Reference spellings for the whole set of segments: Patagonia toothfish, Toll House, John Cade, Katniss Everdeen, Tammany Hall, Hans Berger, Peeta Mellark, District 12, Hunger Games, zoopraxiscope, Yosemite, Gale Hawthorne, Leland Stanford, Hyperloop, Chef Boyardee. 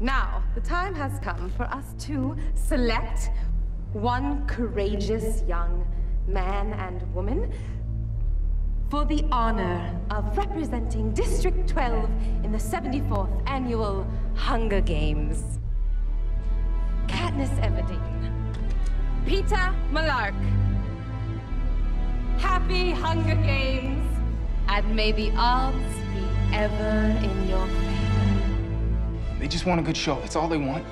Now, the time has come for us to select one courageous young man and woman for the honor of representing District 12 in the 74th Annual Hunger Games. Katniss Everdeen, Peeta Mellark, happy Hunger Games, and may the odds be ever in your favor. They just want a good show, that's all they want.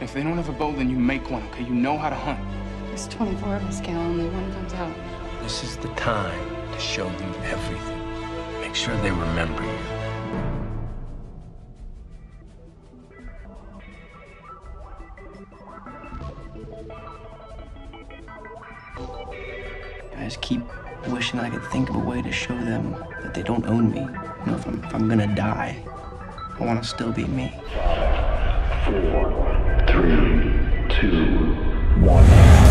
If they don't have a bow, then you make one, okay? You know how to hunt. There's 24 of us, Gale, only one comes out. This is the time to show them everything. Make sure they remember you. I just keep wishing I could think of a way to show them that they don't own me. You know, if I'm gonna die, I wanna still be me. 5, 4, 3, 2, 1.